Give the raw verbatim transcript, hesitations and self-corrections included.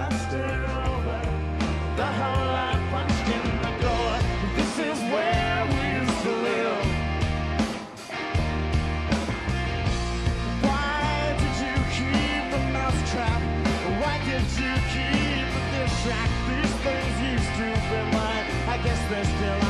There's still